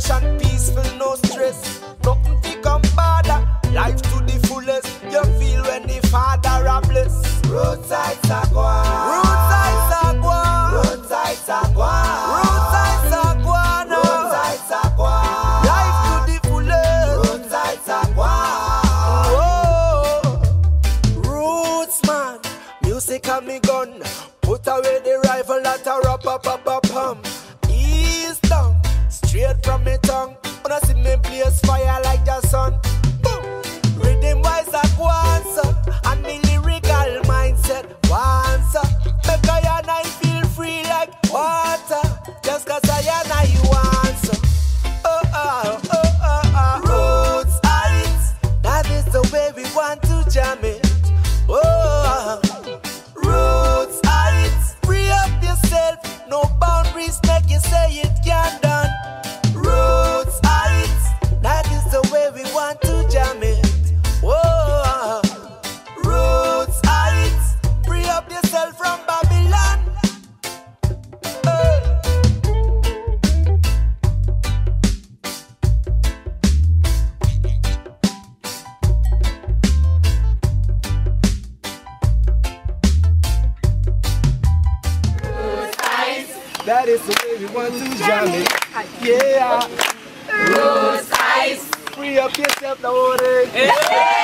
session peaceful, no stress. Nothing to compare. Life to the fullest. You feel when the Father are blessed. Roots Ites Iyagwa. Roots Ites Iyagwa. Roots Ites Iyagwa. Roots Ites Iyagwa. Roots Ites Iyagwa. Life to the fullest. Roots Ites Iyagwa. Oh, Roots man, music and me gun. Put away the rifle that a rap up up up pump. Ease down, straight from me tongue. Wanna see me blaze fire like the sun. Boom, rhythm wise like once up, and me lyrical mindset once up. Make I and I feel free like water, just 'cause I and I want some. Oh oh oh oh oh. Roots Ites, that is the way we want to jam it. Oh. No boundaries make you say it can't done. Roots Ites, that is the way we want to jam it. Whoa, Roots Ites, free up yourself from Babylon. That is the way we want to jam it. Yeah. Roots Ites. Free up yourself, Lord.